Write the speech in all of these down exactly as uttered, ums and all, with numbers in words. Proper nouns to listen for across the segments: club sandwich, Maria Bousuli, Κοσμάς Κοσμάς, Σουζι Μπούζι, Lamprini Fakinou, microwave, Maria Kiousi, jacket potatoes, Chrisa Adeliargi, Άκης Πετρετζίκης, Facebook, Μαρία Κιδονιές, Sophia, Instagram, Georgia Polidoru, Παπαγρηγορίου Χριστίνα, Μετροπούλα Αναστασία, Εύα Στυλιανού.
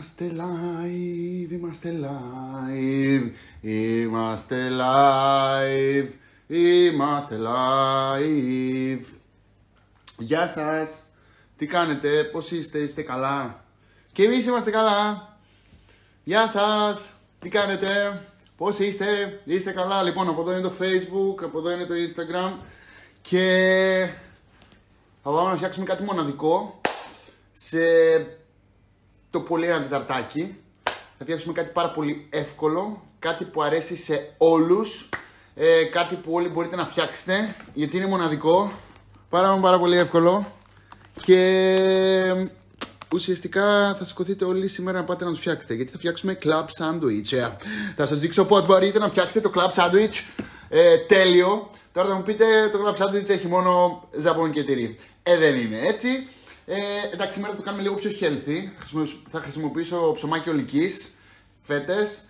Είμαστε live, είμαστε live, είμαστε live, είμαστε live. Γεια σας, τι κάνετε, πώς είστε, είστε καλά? Και εμείς είμαστε καλά. Γεια σας, τι κάνετε, πώς είστε, είστε καλά? Λοιπόν, από εδώ είναι το Facebook, από εδώ είναι το Instagram. Και θα πάμε να φτιάξουμε κάτι μοναδικό σε το πολύ ένα τεταρτάκι. Θα φτιάξουμε κάτι πάρα πολύ εύκολο, κάτι που αρέσει σε όλους, ε, κάτι που όλοι μπορείτε να φτιάξετε, γιατί είναι μοναδικό, πάρα, πάρα πολύ εύκολο. Και ουσιαστικά θα σηκωθείτε όλοι σήμερα να πάτε να το φτιάξετε, γιατί θα φτιάξουμε club sandwich. Yeah. Θα σας δείξω πώς μπορείτε να φτιάξετε το club sandwich ε, τέλειο. Τώρα θα μου πείτε, το club sandwich έχει μόνο ζαμπόν και τυρί. Ε, δεν είναι έτσι. Ε, εντάξει, σήμερα το κάνουμε λίγο πιο healthy. Θα χρησιμοποιήσω ψωμάκι ολικής, φέτες.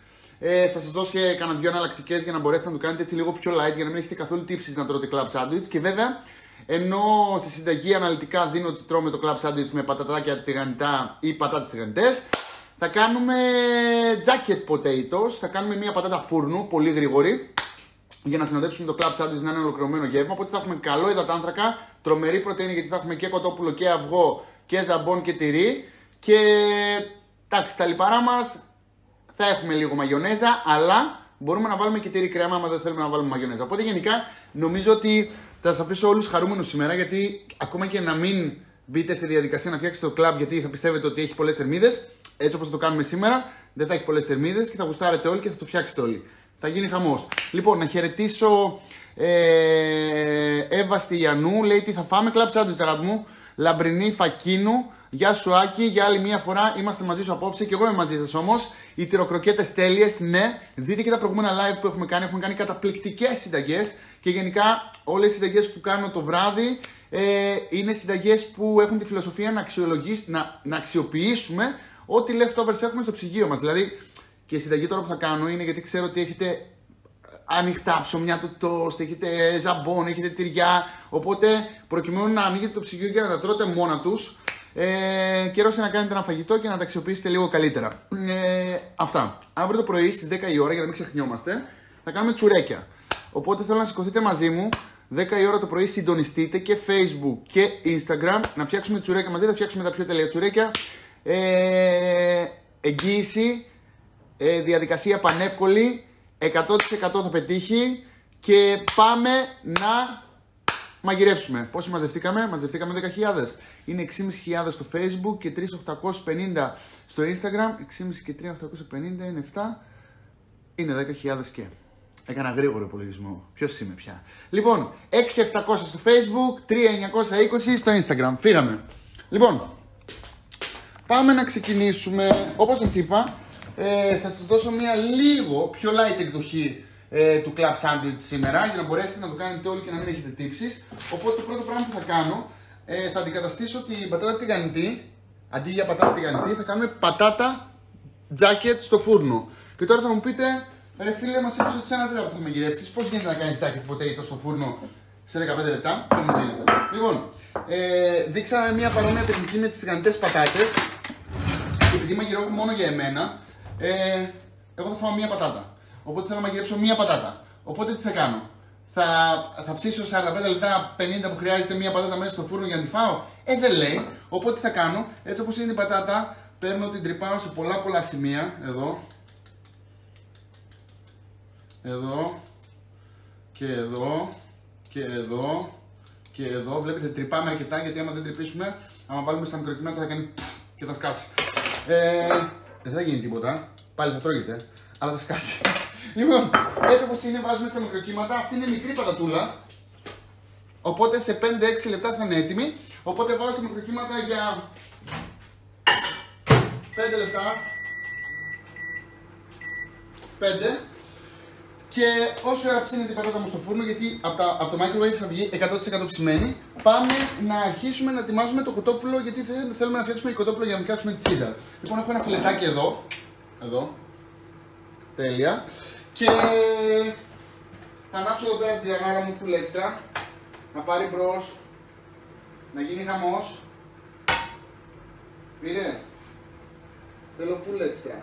Ε, θα σας δώσω και κάνα δυο εναλλακτικές για να μπορέσετε να το κάνετε έτσι λίγο πιο light, για να μην έχετε καθόλου τύψεις να τρώτε club sandwich. Και βέβαια, ενώ στη συνταγή αναλυτικά δίνω ότι τρώμε το club sandwich με πατατάκια τηγανιτά ή πατάτες τηγανιτές, θα κάνουμε jacket potatoes. Θα κάνουμε μια πατάτα φούρνου, πολύ γρήγορη, για να συνοδέψουμε το club sandwich να είναι ολοκληρωμένο γεύμα. Οπότε θα έχουμε καλό υδατάνθρακα, τρομερή πρωτεΐνη, γιατί θα έχουμε και κοτόπουλο και αυγό και ζαμπόν και τυρί. Και εντάξει, τα λιπαρά μας θα έχουμε λίγο μαγιονέζα, αλλά μπορούμε να βάλουμε και τυρί κρέμα άμα δεν θέλουμε να βάλουμε μαγιονέζα. Οπότε γενικά νομίζω ότι θα σας αφήσω όλους χαρούμενους σήμερα, γιατί ακόμα και να μην μπείτε σε διαδικασία να φτιάξετε το κλαμπ, γιατί θα πιστεύετε ότι έχει πολλές θερμίδες, έτσι όπως θα το κάνουμε σήμερα, δεν θα έχει πολλές θερμίδες και θα γουστάρετε όλοι και θα το φτιάξετε όλοι. Θα γίνει χαμός. Λοιπόν, να χαιρετήσω ε, Εύα Στυλιανού, λέει τι θα φάμε, κλαμπ σάντουιτς αγάπη μου. Λαμπρινή Φακίνου, γεια σου Άκη, για άλλη μία φορά είμαστε μαζί σου απόψε και εγώ είμαι μαζί σας όμως. Οι τυροκροκέτες τέλειες, ναι. Δείτε και τα προηγούμενα live που έχουμε κάνει, έχουμε κάνει καταπληκτικές συνταγές και γενικά όλες οι συνταγές που κάνω το βράδυ ε, είναι συνταγές που έχουν τη φιλοσοφία να, να, να αξιοποιήσουμε ό,τι leftovers έχουμε στο ψυγείο μας. Δηλαδή, και η συνταγή τώρα που θα κάνω είναι γιατί ξέρω ότι έχετε ανοιχτά ψωμιά του τόστ, έχετε ζαμπόν, έχετε τυριά. Οπότε προκειμένου να ανοίγετε το ψυγείο και να τα τρώτε μόνα τους, ε, καιρός είναι να κάνετε ένα φαγητό και να τα αξιοποιήσετε λίγο καλύτερα. Ε, αυτά. Αύριο το πρωί στις δέκα η ώρα, για να μην ξεχνιόμαστε, θα κάνουμε τσουρέκια. Οπότε θέλω να σηκωθείτε μαζί μου δέκα η ώρα το πρωί, συντονιστείτε και Facebook και Instagram να φτιάξουμε τσουρέκια μαζί. Θα φτιάξουμε τα πιο τέλεια τσουρέκια. Ε, εγγύηση. Ε, διαδικασία πανεύκολη, εκατό τοις εκατό θα πετύχει και πάμε να μαγειρέψουμε. Πόσοι μαζευτήκαμε, μαζευτήκαμε δέκα χιλιάδες. Είναι έξι χιλιάδες πεντακόσια στο Facebook και τρεις χιλιάδες οκτακόσια πενήντα στο Instagram. έξι χιλιάδες πεντακόσια και τρεις χιλιάδες οκτακόσια πενήντα είναι επτά, είναι δέκα χιλιάδες και. Έκανα γρήγορο υπολογισμό. Ποιος είμαι πια. Λοιπόν, έξι χιλιάδες επτακόσια στο Facebook, τρεις χιλιάδες εννιακόσια είκοσι στο Instagram. Φύγαμε. Λοιπόν, πάμε να ξεκινήσουμε. Όπως σας είπα, Ε, θα σας δώσω μια λίγο πιο light εκδοχή ε, του club sandwich σήμερα, για να μπορέσετε να το κάνετε όλοι και να μην έχετε τύψεις. Οπότε το πρώτο πράγμα που θα κάνω, ε, θα αντικαταστήσω την πατάτα τηγανιτή. Αντί για πατάτα τηγανιτή θα κάνουμε πατάτα jacket στο φούρνο. Και τώρα θα μου πείτε, ρε φίλε, μας είπες ότι σε ένα τέταρτο θα με γυρέψεις, πώς γίνεται να κάνεις jacket potato στο φούρνο σε δεκαπέντε λεπτά? Δεν μας γίνεται. Λοιπόν, ε, δείξαμε μια παρόμοια τεχνική με τις τηγανιτές πατάτες, και επειδή μαγειρεύω μόνο για εμένα, Ε, εγώ θα φάω μία πατάτα. Οπότε θέλω να μαγειρέψω μία πατάτα. Οπότε τι θα κάνω? Θα, θα ψήσω σαράντα πέντε λεπτά, πενήντα που χρειάζεται μία πατάτα μέσα στο φούρνο για να τη φάω? Ε, δεν λέει. Οπότε τι θα κάνω? Έτσι όπως είναι την πατάτα, παίρνω, την τρυπάω σε πολλά πολλά σημεία. Εδώ, εδώ, και εδώ, και εδώ, και εδώ. Βλέπετε, τρυπάμε αρκετά, γιατί άμα δεν τρυπήσουμε, άμα βάλουμε στα μικροκυμάτα θα κάνει και θα σκάσει. Ε, Δεν θα γίνει τίποτα, πάλι θα τρώγεται, αλλά θα σκάσει. Λοιπόν, έτσι όπως είναι, βάζουμε στα μικροκύματα. Αυτή είναι μικρή πατατούλα, οπότε σε πέντε έξι λεπτά θα είναι έτοιμη. Οπότε βάζω στα μικροκύματα για πέντε λεπτά, πέντε, και όσο ώρα ψήνεται η πατάτα μου στο φούρνο, γιατί από, τα, από το microwave θα βγει εκατό τοις εκατό ψημένη, πάμε να αρχίσουμε να ετοιμάζουμε το κοτόπουλο, γιατί θέλουμε να φτιάξουμε κοτόπουλο για να φτιάξουμε τη τσίζα. Λοιπόν, έχω ένα φιλετάκι εδώ, εδώ, τέλεια, και θα ανάψω εδώ πέρα τη διανάρα μου full extra, να πάρει μπρος, να γίνει χαμός. Πήρε, Θέλω full extra.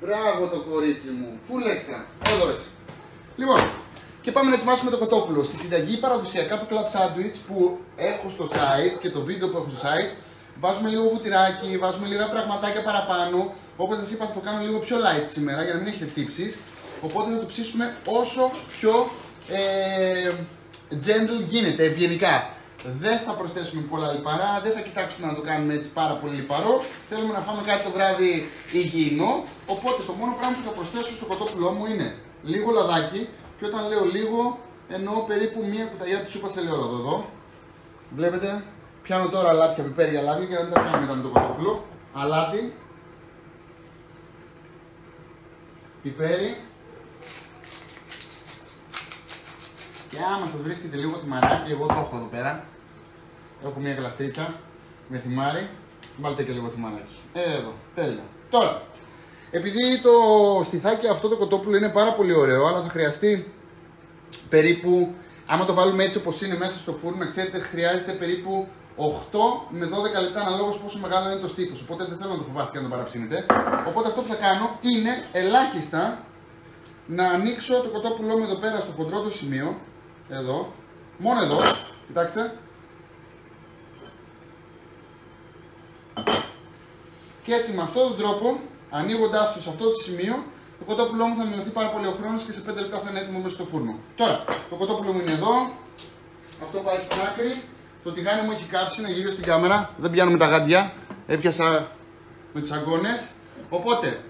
Μπράβο το κορίτσι μου. Full extra. Εδώ. Λοιπόν, και πάμε να ετοιμάσουμε το κοτόπουλο. Στη συνταγή παραδοσιακά του club sandwich που έχω στο site και το βίντεο που έχω στο site, βάζουμε λίγο βουτυράκι, βάζουμε λίγα πραγματάκια παραπάνω. Όπως σας είπα, θα το κάνω λίγο πιο light σήμερα για να μην έχετε τύψεις. Οπότε θα το ψήσουμε όσο πιο ε, gentle γίνεται, ευγενικά. Δεν θα προσθέσουμε πολλά λιπαρά, δεν θα κοιτάξουμε να το κάνουμε έτσι πάρα πολύ λιπαρό. Θέλουμε να φάμε κάτι το βράδυ υγιεινό. Οπότε το μόνο πράγμα που θα προσθέσω στο κοτόπουλό μου είναι λίγο λαδάκι. Και όταν λέω λίγο, εννοώ περίπου μία κουταλιά τη σούπα ελαιόλαδο εδώ. Βλέπετε, πιάνω τώρα αλάτια, πιπέρι, αλάτι και δεν τα πιάνω μετά με το κοτόπουλο. Αλάτι, πιπέρι. Και άμα σας βρίσκεται λίγο θυμαράκι, εγώ το έχω εδώ πέρα. Έχω μια κλαστίτσα με θυμάρι. Βάλτε και λίγο θυμαράκι. Εδώ, τέλεια. Τώρα, επειδή το στιθάκι αυτό το κοτόπουλο είναι πάρα πολύ ωραίο, αλλά θα χρειαστεί περίπου, άμα το βάλουμε έτσι όπως είναι μέσα στο φούρνο, ξέρετε, χρειάζεται περίπου οκτώ με δώδεκα λεπτά αναλόγως πόσο μεγάλο είναι το στήθος. Οπότε δεν θέλω να το φοβάστε και να το παραψήνετε. Οπότε αυτό που θα κάνω είναι ελάχιστα να ανοίξω το κοτόπουλό μου εδώ πέρα στο χοντρό το σημείο. Εδώ, μόνο εδώ, κοιτάξτε. Και έτσι με αυτόν τον τρόπο, ανοίγοντάς το σε αυτό το σημείο, το κοτόπουλό μου θα μειωθεί πάρα πολύ ο χρόνος και σε πέντε λεπτά θα είναι έτοιμο μέσα στο φούρνο. Τώρα, το κοτόπουλό μου είναι εδώ, αυτό πάει στην άκρη. Το τηγάνι μου έχει κάψει, να γυρίσω στην κάμερα, δεν πιάνουμε τα γάντια, έπιασα με τους αγκώνες. Οπότε,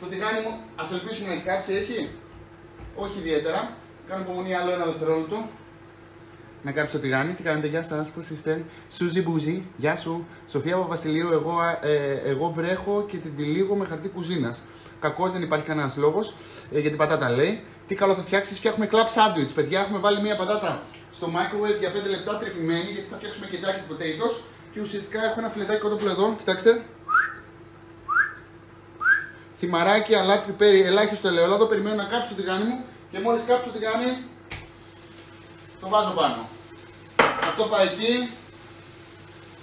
το τηγάνι μου, ας ελπίσουμε να έχει κάψει, έχει, όχι ιδιαίτερα. Κάνω υπομονή άλλο ένα δευτερόλεπτο. Να κάψει το τηγάνι. Τι κάνετε, γεια σας, πώς είστε? Σουζι Μπούζι, γεια σου. Σοφία Παπαβασιλείου, εγώ, ε, εγώ βρέχω και την τυλίγω με χαρτί κουζίνας. Κακός, δεν υπάρχει κανένας λόγος ε, για την πατάτα, λέει. Τι καλό θα φτιάξεις, φτιάχνουμε club sandwich. Παιδιά, έχουμε βάλει μία πατάτα στο microwave για πέντε λεπτά τρυπημένη, γιατί θα φτιάξουμε και jacket potatoes. Και ουσιαστικά έχω ένα φιλετάκι κοτόπουλο εδώ, κοιτάξτε. Θυμαράκι, αλάτι, πιπέρι, ελάχιστο ελαιόλαδο. Περιμένω να κάψω το τηγάνι μου. Και μόλις κάψω το τηγάνι, το βάζω πάνω. Αυτό πάει εκεί.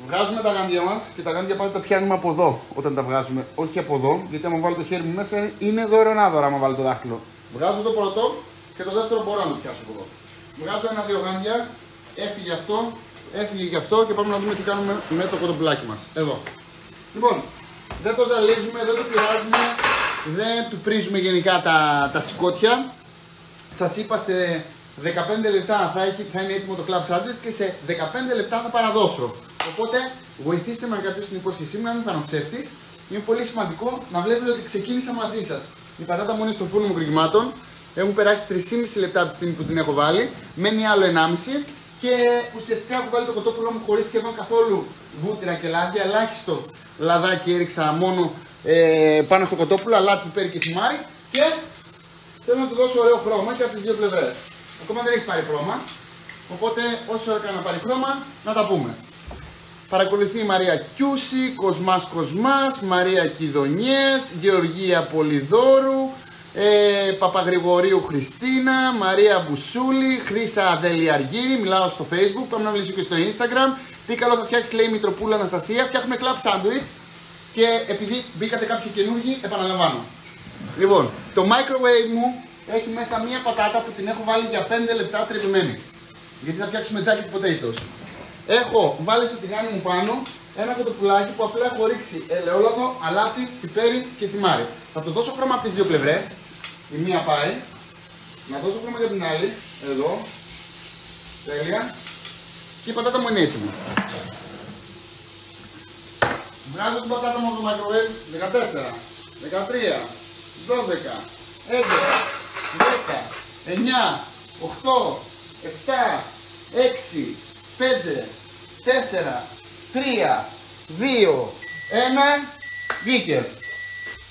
Βγάζουμε τα γάντια μας και τα γάντια πάντα τα πιάνουμε από εδώ όταν τα βγάζουμε. Όχι από εδώ, γιατί άμα βάλω το χέρι μου μέσα είναι δωρεονάδωρα. Άμα βάλω το δάχτυλο, βγάζω το πρώτο και το δεύτερο μπορώ να το πιάσω από εδώ. Βγάζω ένα-δύο γάντια, έφυγε αυτό, έφυγε και αυτό και πάμε να δούμε τι κάνουμε με το κοτοπουλάκι μας. Εδώ. Λοιπόν, δεν το ζαλίζουμε, δεν το πειράζουμε, δεν του πρίζουμε γενικά τα, τα σηκώτια. Σας είπα, σε δεκαπέντε λεπτά θα, έχει, θα είναι έτοιμο το club sandwich και σε δεκαπέντε λεπτά θα παραδώσω. Οπότε βοηθήστε με να κρατήσω την υπόσχεσή μου, να μην κάνω ψεύτης. Είναι πολύ σημαντικό να βλέπετε ότι ξεκίνησα μαζί σας. Η πατάτα μου είναι στο φούρνο κρυγμάτων. Έχουν περάσει τρεισήμισι λεπτά από τη στιγμή που την έχω βάλει. Μένει άλλο ενάμιση. Και ουσιαστικά έχω βάλει το κοτόπουλό μου χωρίς σχεδόν καθόλου βούτυρα και λάδι. Ελάχιστο λαδάκι έριξα μόνο ε, πάνω στο κοτόπουλο, αλάτι, πιπέρι και θυμάρι. Και θέλω να του δώσω ωραίο χρώμα και από τις δύο πλευρές. Ακόμα δεν έχει πάρει χρώμα, οπότε όσο έκανα να πάρει χρώμα, να τα πούμε. Παρακολουθεί η Μαρία Κιούση, Κοσμάς Κοσμάς, Μαρία Κιδονιές, Γεωργία Πολιδόρου, ε, Παπαγρηγορίου Χριστίνα, Μαρία Μπουσούλη, Chrisa Adeliargi, μιλάω στο Facebook, πάμε να μιλήσω και στο Instagram. Τι καλό θα φτιάξει, λέει η Μετροπούλα Αναστασία, φτιάχνουμε club sandwich και επειδή μπήκατε κάποιοι καινούργοι, επαναλαμβάνω. Λοιπόν, το microwave μου έχει μέσα μία πατάτα που την έχω βάλει για πέντε λεπτά τρυπημένη. Γιατί θα φτιάξουμε jacket potatoes. Έχω βάλει στο τηγάνι μου πάνω ένα κοτοπουλάκι που απλά έχω ρίξει ελαιόλαδο, αλάτι, πιπέρι και θυμάρι. Θα το δώσω χρώμα από τις δύο πλευρές. Η μία πάει. Να δώσω χρώμα για την άλλη. Εδώ. Τέλεια. Και η πατάτα μου είναι έτοιμη. Βγάζω την πατάτα μου από το microwave. δεκατέσσερα, δεκατρία. δώδεκα, έντεκα, δέκα, εννιά, οκτώ, επτά, έξι, πέντε, τέσσερα, τρία, δύο, ένα, βγήκε.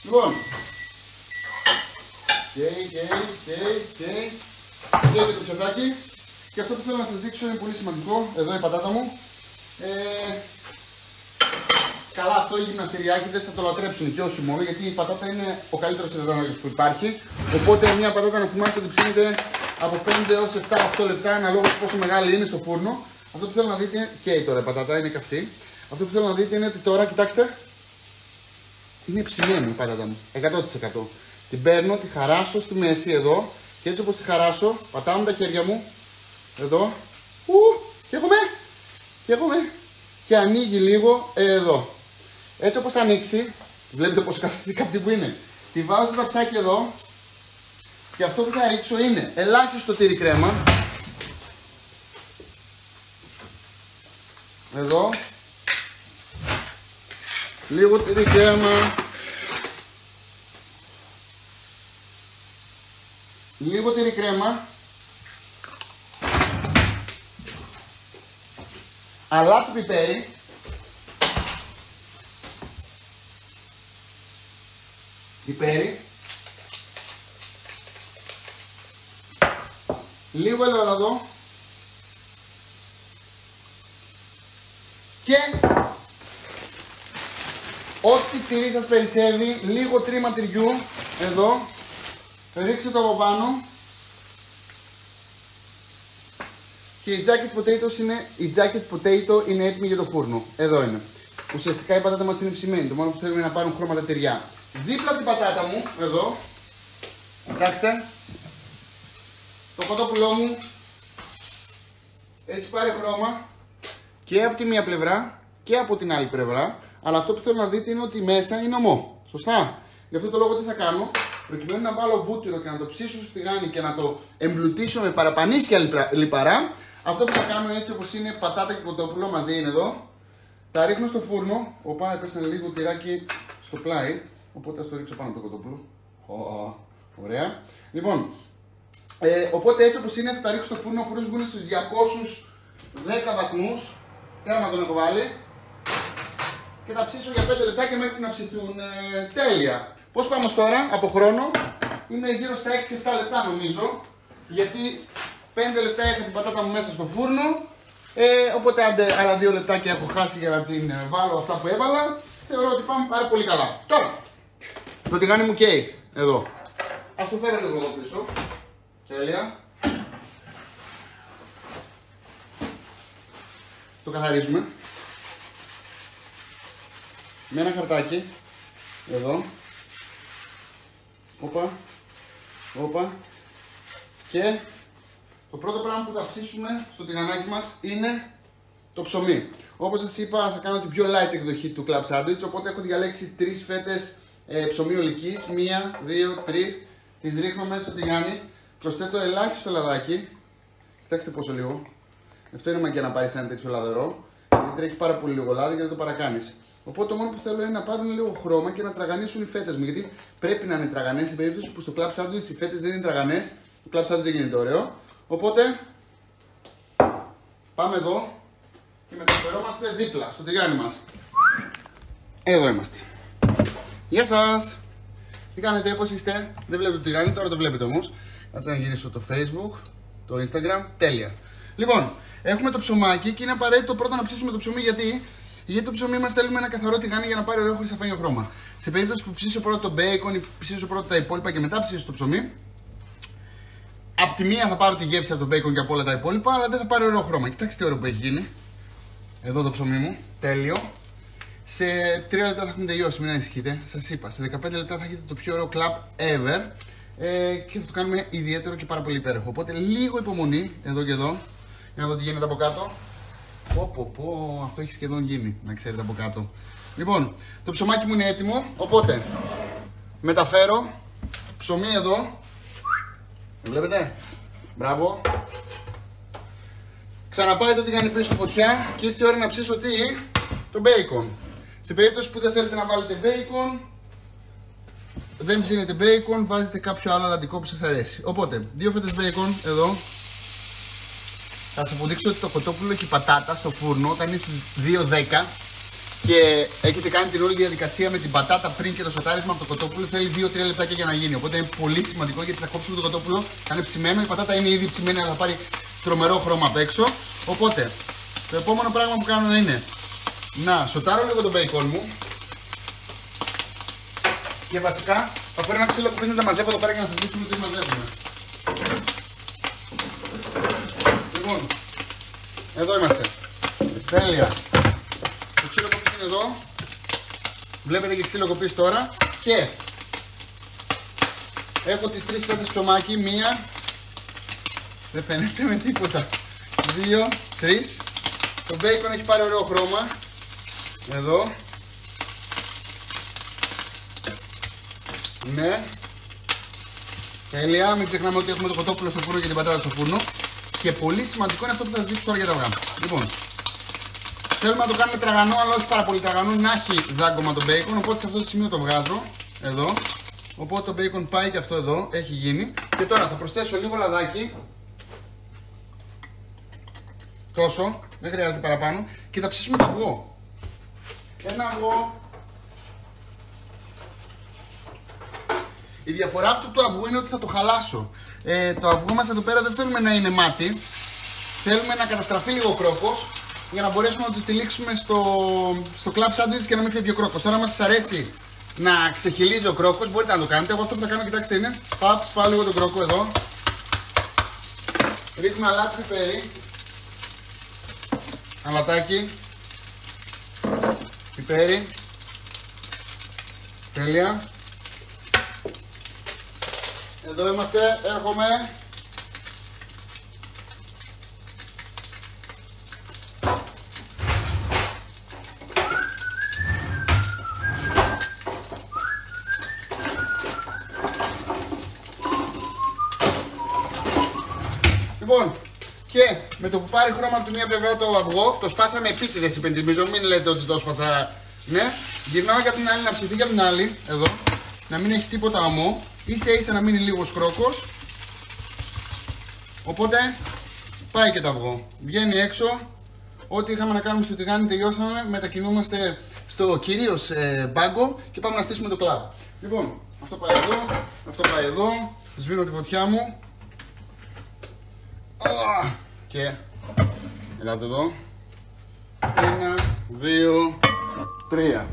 Λοιπόν, και, και, και, και, βγήκε το πιατάκι και αυτό που θέλω να σας δείξω είναι πολύ σημαντικό, εδώ η πατάτα μου. Ε, Καλά, αυτό οι γυμναστηριάκηδες θα το λατρέψουν και όχι μόνο, γιατί η πατάτα είναι ο καλύτερος ενδανόγιος που υπάρχει. Οπότε μια πατάτα να θυμάστε ότι ψήνεται από πέντε έως επτά με οκτώ λεπτά αναλόγως πόσο μεγάλη είναι στο φούρνο. Αυτό που θέλω να δείτε, καίει τώρα η πατάτα, είναι καυτή. Αυτό που θέλω να δείτε είναι ότι τώρα, κοιτάξτε, είναι ψημένη η πατάτα μου, εκατό τοις εκατό. Την παίρνω, τη χαράσω στη μέση εδώ και έτσι όπως τη χαράσω, πατάω τα χέρια μου εδώ. Ου, και έχουμε, και έχουμε. Και ανοίγει λίγο εδώ. Έτσι όπως θα ανοίξει, βλέπετε πόσο καθαρή που είναι. Τη βάζω το ταψάκι εδώ και αυτό που θα ρίξω είναι ελάχιστο τύρι κρέμα. Εδώ. Λίγο τύρι κρέμα. Λίγο τύρι κρέμα. Αλάτι πιπέρι. Πιπέρι. Λίγο ελαιόλαδο. Και ό,τι τυρί σας περισσεύει, λίγο τρίμα τυριού εδώ. Ρίξτε το από πάνω. Και η jacket potatoes είναι, η jacket potato είναι έτοιμη για το φούρνο. Εδώ είναι. Ουσιαστικά η πατάτα μας είναι ψημένη. Το μόνο που θέλουμε είναι να πάρουν χρώματα τυριά. Δίπλα από την πατάτα μου, εδώ, κοιτάξτε, το κοτόπουλό μου έχει πάρει χρώμα και από τη μία πλευρά και από την άλλη πλευρά. Αλλά αυτό που θέλω να δείτε είναι ότι μέσα είναι ομό. Σωστά. Γι' αυτό το λόγο τι θα κάνω, προκειμένου να βάλω βούτυρο και να το ψήσω στο τηγάνι και να το εμπλουτίσω με παραπανίσια λιπαρά, αυτό που θα κάνω έτσι όπως είναι πατάτα και κοτόπουλο μαζί είναι εδώ. Τα ρίχνω στο φούρνο. Οπα, έπεσε λίγο τυράκι στο πλάι. Οπότε ας το ρίξω πάνω το κοτόπουλο. Oh, ωραία. Λοιπόν, ε, οπότε έτσι όπως είναι θα τα ρίξω στο φούρνο. Ο φούρνος μου είναι στους διακόσιους δέκα βαθμούς. Τέρμα τον έχω βάλει. Και θα ψήσω για πέντε λεπτά και μέχρι να ψηθούν. Ε, τέλεια. Πώς πάμε τώρα από χρόνο. Είμαι γύρω στα έξι εφτά λεπτά νομίζω. Γιατί πέντε λεπτά είχα την πατάτα μου μέσα στο φούρνο. Ε, οπότε άντε άλλα δύο λεπτάκια έχω χάσει για να την βάλω αυτά που έβαλα. Θεωρώ ότι πάμε πάρα πολύ καλά. Τώρα, το τηγάνι μου καίει, εδώ. Ας το φέρω λίγο εδώ πίσω. Τέλεια. Το καθαρίζουμε. Με ένα χαρτάκι, εδώ. Όπα, όπα. Και το πρώτο πράγμα που θα ψήσουμε στο τηγανάκι μας είναι το ψωμί. Όπως σας είπα, θα κάνω την πιο light εκδοχή του club sandwich, οπότε έχω διαλέξει τρεις φέτες ε, ψωμί ολικής. Μία, δύο, τρεις. Τις ρίχνω μέσα στο τηγάνι. Προσθέτω ελάχιστο λαδάκι. Κοιτάξτε πόσο λίγο. Αυτό είναι μαγκιά να πάρει σε ένα τέτοιο λαδερό. Γιατί τρέχει πάρα πολύ λίγο λάδι και δεν το παρακάνεις. Οπότε το μόνο που θέλω είναι να πάρουν λίγο χρώμα και να τραγανίσουν οι φέτες μου. Γιατί πρέπει να είναι τραγανές, σε περίπτωση που στο club sandwich οι φέτες δεν είναι τραγανές. Το club sandwich δεν γίνεται ωραίο. Οπότε πάμε εδώ και μεταφερόμαστε δίπλα στο τηγάνι μας. Εδώ είμαστε. Γεια σας! Τι κάνετε, πώς είστε? Δεν βλέπετε το τηγάνι, τώρα το βλέπετε όμως. Κάτσε να γυρίσω το Facebook, το Instagram, τέλεια. Λοιπόν, έχουμε το ψωμάκι και είναι απαραίτητο πρώτα να ψήσουμε το ψωμί γιατί Γιατί το ψωμί μας θέλουμε ένα καθαρό τηγάνι για να πάρει ωραίο χρυσαφένιο χρώμα. Σε περίπτωση που ψήσω πρώτα το bacon ή ψήσω πρώτα τα υπόλοιπα και μετά ψήσω το ψωμί, απ' τη μία θα πάρω τη γεύση από το bacon και από όλα τα υπόλοιπα, αλλά δεν θα πάρει ωραίο χρώμα. Κοιτάξτε τι ωραίο που έχει γίνει. Εδώ το ψωμί μου, τέλειο. Σε τρία λεπτά θα έχουν τελειώσει, μην ανησυχείτε. Σας είπα, σε δεκαπέντε λεπτά θα έχετε το πιο ωραίο club ever ε, και θα το κάνουμε ιδιαίτερο και πάρα πολύ υπέροχο. Οπότε λίγο υπομονή, εδώ και εδώ, για να δω τι γίνεται από κάτω. Πω, πω, πω, αυτό έχει σχεδόν γίνει, να ξέρετε από κάτω. Λοιπόν, το ψωμάκι μου είναι έτοιμο, οπότε μεταφέρω ψωμί εδώ. Βλέπετε, μπράβο. Ξαναπάει το τηγάνι πίσω στη φωτιά και ήρθε η ώρα να ψήσω τι, το bacon. Σε περίπτωση που δεν θέλετε να βάλετε bacon, δεν ψήνετε bacon, βάζετε κάποιο άλλο αλαντικό που σας αρέσει. Οπότε, δύο φέτες bacon εδώ. Θα σας αποδείξω ότι το κοτόπουλο και η πατάτα στο φούρνο, όταν είναι στις δύο δέκα και έχετε κάνει την όλη διαδικασία με την πατάτα πριν και το σοτάρισμα από το κοτόπουλο, θέλει δύο τρία λεπτάκια για να γίνει. Οπότε είναι πολύ σημαντικό γιατί θα κόψουμε το κοτόπουλο, θα είναι ψημένο, η πατάτα είναι ήδη ψημένη, αλλά θα πάρει τρομερό χρώμα απ' έξω. Οπότε, το επόμενο πράγμα που κάνω είναι να σοτάρω λίγο το μπέικον μου και βασικά θα φέρω ένα ξύλο που πρέπει να τα μαζεύω εδώ πέρα για να σας δείξουμε τι μαζεύουμε. Λοιπόν, εδώ είμαστε. Τέλεια. Το ξύλο που είναι εδώ. Βλέπετε και ξύλοκοπής τώρα. Και έχω τις τρεις φέτες ψωμάκι. Μία, δεν φαίνεται με τίποτα. Δύο, τρεις. Το μπέικον έχει πάρει ωραίο χρώμα. Εδώ. Ναι. Τέλεια. Μην ξεχνάμε ότι έχουμε το κοτόπουλο στο φούρνο και την πατάτα στο φούρνο. Και πολύ σημαντικό είναι αυτό που θα σας δείξω τώρα για τα αυγά. Λοιπόν, θέλουμε να το κάνουμε τραγανό, αλλά όχι πάρα πολύ τραγανό, να έχει δάγκωμα το μπέικον. Οπότε σε αυτό το σημείο το βγάζω. Εδώ. Οπότε το μπέικον πάει και αυτό εδώ. Έχει γίνει. Και τώρα θα προσθέσω λίγο λαδάκι. Τόσο. Δεν χρειάζεται παραπάνω. Και θα ψήσουμε το αυγό. Ένα αυγό. Η διαφορά αυτού του αυγού είναι ότι θα το χαλάσω. Ε, το αυγό μας εδώ πέρα δεν θέλουμε να είναι μάτι. Θέλουμε να καταστραφεί λίγο ο κρόκος για να μπορέσουμε να το τυλίξουμε στο, στο club sandwich και να μην φεύγει ο κρόκος. Τώρα, αν σας αρέσει να ξεχυλίζει ο κρόκος, μπορείτε να το κάνετε. Εγώ αυτό που θα κάνω, κοιτάξτε, είναι. Παπ, σπάω λίγο τον κρόκο εδώ. Ρίχνουμε αλάτι, πιπέρι. Αλατάκι. Πιπέρι. Τέλεια. Εδώ είμαστε, έρχομαι. Λοιπόν, και με το που πάρει χρώμα από τη μία πλευρά το αυγό, το σπάσαμε επίτηδες, υπενθυμίζω, μην λέτε ότι το σπάσα. Ναι, γυρνάω και από την άλλη, να ψηθεί και από την άλλη, εδώ, να μην έχει τίποτα αμό. Ίσα ίσα να μείνει λίγος κρόκος. Οπότε πάει και το αυγό. Βγαίνει έξω. Ό,τι είχαμε να κάνουμε στο τηγάνι τελειώσαμε. Μετακινούμαστε στο κυρίως ε, μπάγκο και πάμε να στήσουμε το κλαμπ. Λοιπόν, αυτό πάει εδώ. Αυτό πάει εδώ. Σβήνω τη φωτιά μου. Και ελάτε εδώ. Ένα, δύο, τρία.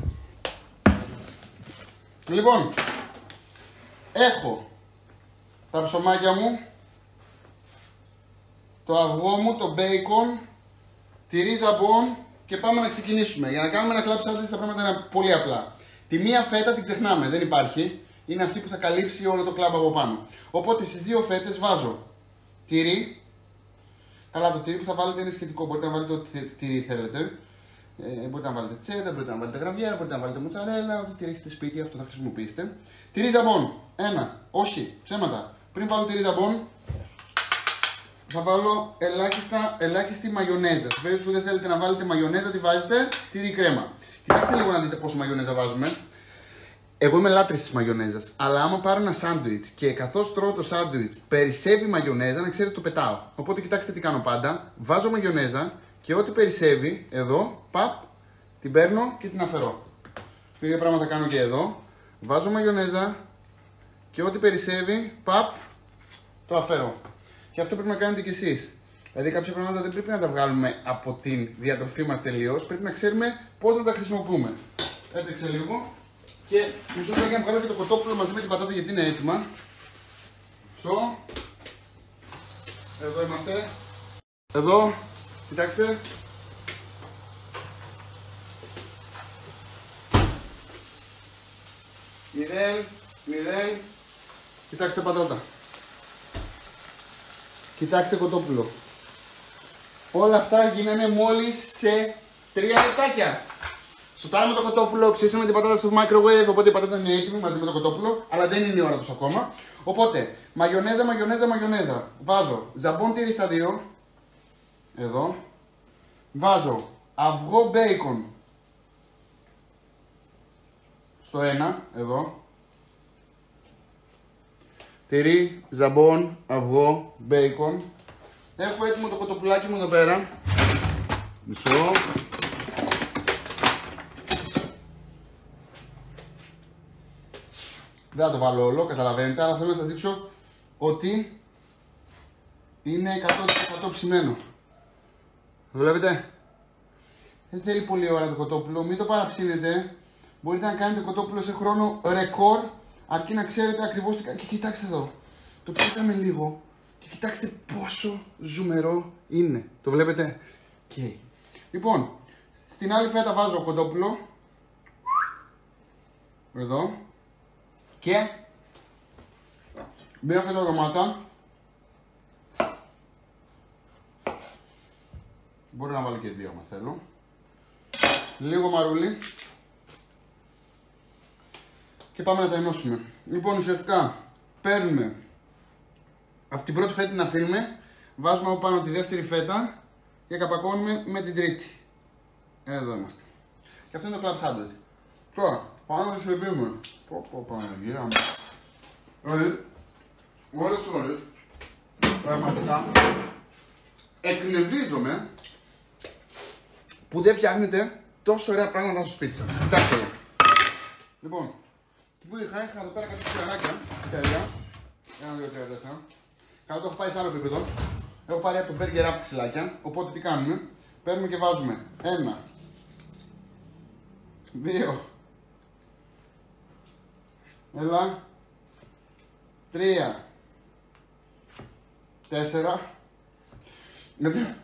Λοιπόν, έχω τα ψωμάκια μου, το αυγό μου, το μπέικον, τη ρίζα μπον και πάμε να ξεκινήσουμε. Για να κάνουμε ένα club sandwich τα πράγματα είναι πολύ απλά. Τη μία φέτα την ξεχνάμε, δεν υπάρχει. Είναι αυτή που θα καλύψει όλο το κλαμπ από πάνω. Οπότε στις δύο φέτες βάζω τυρί. Καλά, το τυρί που θα βάλετε είναι σχετικό. Μπορείτε να βάλετε ό,τι τυρί θέλετε. Ε, μπορείτε να βάλετε τσέτα, μπορείτε να βάλετε γραβιέρα, μπορείτε να βάλετε μοτσαρέλα, ό,τι τυρί έχετε σπίτι, αυτό θα χρησιμοποιήσετε. Τυρί ζαμπόν, ένα, όχι, ψέματα. Πριν βάλω τυρί ζαμπόν, θα βάλω ελάχιστα, ελάχιστη μαγιονέζα. Σε περίπτωση που δεν θέλετε να βάλετε μαγιονέζα, τη βάζετε τυρί κρέμα. Κοιτάξτε λίγο να δείτε πόσο μαγιονέζα βάζουμε. Εγώ είμαι λάτρης της μαγιονέζας, αλλά άμα πάρω ένα σάντουιτς και καθώς τρώω το σάντουιτς περισσεύει μαγιονέζα, να ξέρετε το πετάω. Οπότε κοιτάξτε τι κάνω πάντα. Βάζω μαγιονέζα. Και ό,τι περισσεύει, εδώ, παπ, την παίρνω και την αφαιρώ. Το ίδιο πράγμα θα κάνω και εδώ. Βάζω μαγιονέζα και ό,τι περισσεύει, παπ, το αφαιρώ. Και αυτό πρέπει να κάνετε κι εσείς. Δηλαδή, κάποια πράγματα δεν πρέπει να τα βγάλουμε από την διατροφή μας τελείως. Πρέπει να ξέρουμε πώς να τα χρησιμοποιούμε. Έτρεξε λίγο. Και μισό λεπτό για να βγάλω και το κοτόπουλο μαζί με την πατάτα γιατί είναι έτοιμα. Σω. Εδώ είμαστε. Εδώ. Κοιτάξτε. Μηδέν, μηδέν. Κοιτάξτε πατάτα. Κοιτάξτε κοτόπουλο. Όλα αυτά γίνανε μόλις σε τρία λεπτάκια. Σουτάραμε το κοτόπουλο, ψήσαμε την πατάτα στο microwave, οπότε η πατάτα είναι έτοιμη μαζί με το κοτόπουλο, αλλά δεν είναι η ώρα τους ακόμα. Οπότε, μαγιονέζα, μαγιονέζα, μαγιονέζα. Βάζω ζαμπόν τύρι στα δύο. Εδώ βάζω αυγό μπέικον στο ένα, εδώ τυρί, ζαμπόν, αυγό, μπέικον. Έχω έτοιμο το κοτοπουλάκι μου εδώ πέρα. Μισό. Δεν θα το βάλω όλο, καταλαβαίνετε, αλλά θέλω να σας δείξω ότι είναι εκατό τοις εκατό ψημένο. Βλέπετε, δεν θέλει πολύ ώρα το κοτόπουλο, μην το παραψήνετε. Μπορείτε να κάνετε κοτόπουλο σε χρόνο ρεκόρ, αρκεί να ξέρετε ακριβώς τι κάνετε. Και κοιτάξτε εδώ, το ψήσαμε λίγο και κοιτάξτε πόσο ζουμερό είναι. Το βλέπετε. Okay. Λοιπόν, στην άλλη φέτα βάζω κοτόπουλο. εδώ και μπαίνω αυτά τα αρωμάτα. Μπορώ να βάλω και δύο άμα θέλω. Λίγο μαρούλι. Και πάμε να τα ενώσουμε. Λοιπόν, ουσιαστικά παίρνουμε αυτή την πρώτη φέτα, την αφήνουμε, βάζουμε από πάνω τη δεύτερη φέτα και καπακώνουμε με την τρίτη. Εδώ είμαστε. Και αυτό είναι το club sandwich. Τώρα, πάμε στο σουβλί μου. Πω πω πω, γύρω μου. Όλοι, όλες όλες, πραγματικά, εκνευρίζομαι που δεν φτιάχνετε τόσο ωραία πράγματα στο σπίτι σας. Κοιτάξτε. Λοιπόν, τι που είχα, είχα εδώ πέρα κάτι σφυρανάκια. Τέλεια. ένα, δύο, τρία, τέσσερα. Καλά, το έχω πάει σε άλλο επίπεδο. Έχω πάρει από το burger από ψηλάκια. Οπότε τι κάνουμε, παίρνουμε και βάζουμε ένα, δύο, έλα, τρία, τέσσερα. Γιατί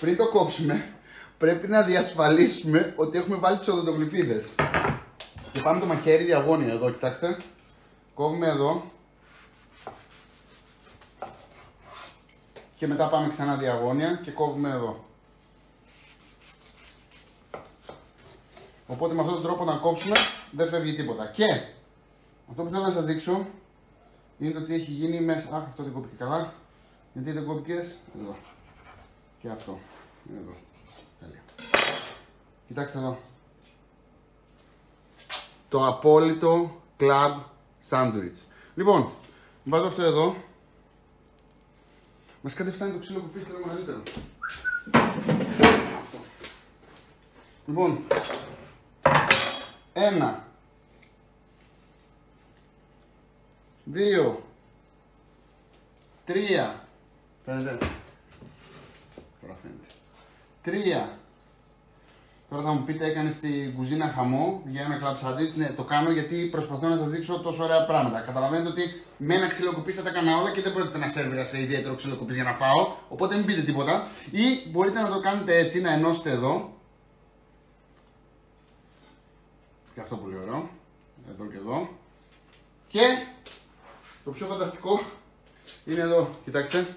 πριν το κόψουμε, πρέπει να διασφαλίσουμε ότι έχουμε βάλει τις οδοντογλυφίδες. Και πάμε το μαχαίρι διαγώνια εδώ, κοιτάξτε. Κόβουμε εδώ. Και μετά πάμε ξανά διαγώνια και κόβουμε εδώ. Οπότε με αυτόν τον τρόπο να κόψουμε δεν φεύγει τίποτα. Και αυτό που θέλω να σας δείξω είναι το τι έχει γίνει μέσα. Αχ, αυτό δεν κόπηκε καλά. Γιατί δεν κόπηκες. Εδώ. Και αυτό. Εδώ. Τέλεια. Κοιτάξτε εδώ. Το απόλυτο club sandwich. Λοιπόν, βάζω αυτό εδώ. Μας κάτι φτάνει το ξύλο που πήρε, θέλουμε καλύτερο. Αυτό. Λοιπόν, ένα, δύο, τρία, φαίνεται, τώρα φαίνεται, τρία. Τώρα θα μου πείτε, έκανε στην κουζίνα χαμό για ένα club sandwich. Ναι, το κάνω γιατί προσπαθώ να σας δείξω τόσο ωραία πράγματα. Καταλαβαίνετε ότι με ένα ξυλοκοπί θα τα έκανα όλα και δεν πρόκειται να σερβίρω σε ιδιαίτερο ξυλοκοπί για να φάω. Οπότε μην πείτε τίποτα. Ή μπορείτε να το κάνετε έτσι, να ενώσετε εδώ. Και αυτό πολύ ωραίο. Εδώ και εδώ. Και το πιο φανταστικό είναι εδώ. Κοιτάξτε.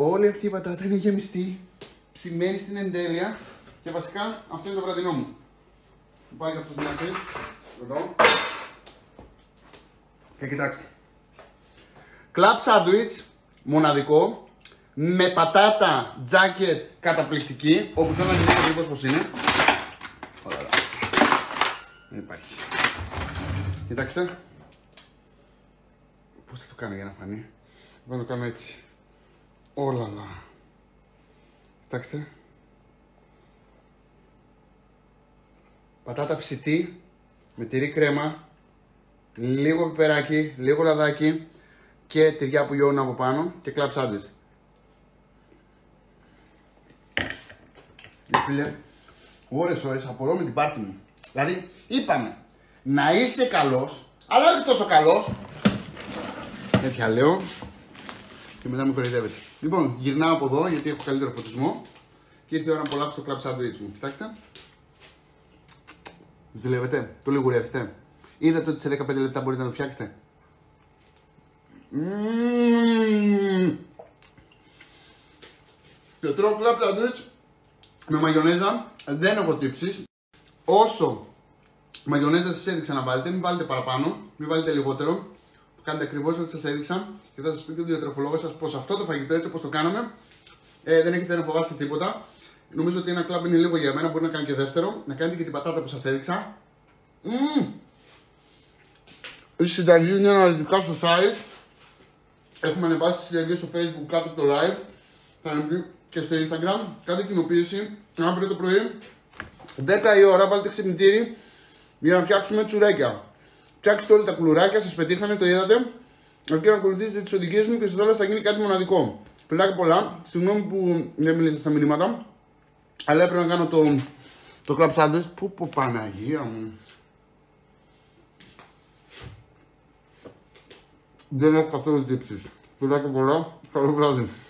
Όλη αυτή η πατάτα είναι γεμιστή, ψημένη στην εντέλεια και βασικά αυτό είναι το βραδινό μου. Πάει και αυτό στην άκρη, εδώ. Και κοιτάξτε. Κλαμπ σάντουιτς, μοναδικό, με πατάτα τζάκετ καταπληκτική, όπου θέλω να την δείξω ακριβώς πώς είναι. Ωραία, δεν υπάρχει. Κοιτάξτε. Πώς θα το κάνω για να φανεί. Θα το κάνω έτσι. Όλα, κοιτάξτε, πατάτα ψητή με τυρί κρέμα, λίγο πιπεράκι, λίγο λαδάκι και τυριά που λιώνουν από πάνω και club sandwich. Και φίλε, ώρες ώρες απορώ με την πάρτι μου. Δηλαδή είπαμε να είσαι καλός, αλλά όχι τόσο καλός. Τέτοια λέω και μετά μου κοροϊδεύεται. Λοιπόν, γυρνάω από εδώ γιατί έχω καλύτερο φωτισμό και ήρθε η ώρα να απολαύσω το club sandwich μου. Κοιτάξτε. Ζηλεύετε, το λιγουρεύστε. Είδατε ότι σε δεκαπέντε λεπτά μπορείτε να το φτιάξετε. Mm. Και τρώω club sandwich με μαγιονέζα. Δεν έχω τύψεις. Όσο μαγιονέζα σας έδειξα να βάλετε, μην βάλετε παραπάνω, μην βάλετε λιγότερο. Κάντε ακριβώς ό,τι σας έδειξα και θα σας πει και ο διατροφολόγος σας πως αυτό το φαγητό έτσι όπως το κάναμε ε, δεν έχετε να φοβάστε τίποτα. Νομίζω ότι ένα κλαμπ είναι λίγο για μένα, μπορεί να κάνει και δεύτερο. Να κάνετε και την πατάτα που σας έδειξα. Mm. Η συνταγή είναι αναλυτικά στο site. Έχουμε ανεβάσει τη συνταγή στο Facebook κάτω από το live. Θα ανεβεί και στο Instagram. Κάντε κοινοποίηση αύριο το πρωί δέκα η ώρα, βάλτε ξυπνητήρι για να φτιάξουμε τσουρέκια. Φτιάξτε όλα τα κουλουράκια, σας πετύχανε, το είδατε. Αρκεί να ακολουθήσετε τις οδηγίες μου και στο τέλος θα γίνει κάτι μοναδικό. Φιλάκια πολλά. Συγγνώμη που δεν μίλησα στα μηνύματα, αλλά έπρεπε να κάνω το, το club sandwich. Πού, πω, Παναγία μου. Δεν έχω καθόλου τύψεις. Φιλάκια πολλά. Καλό βράδυ.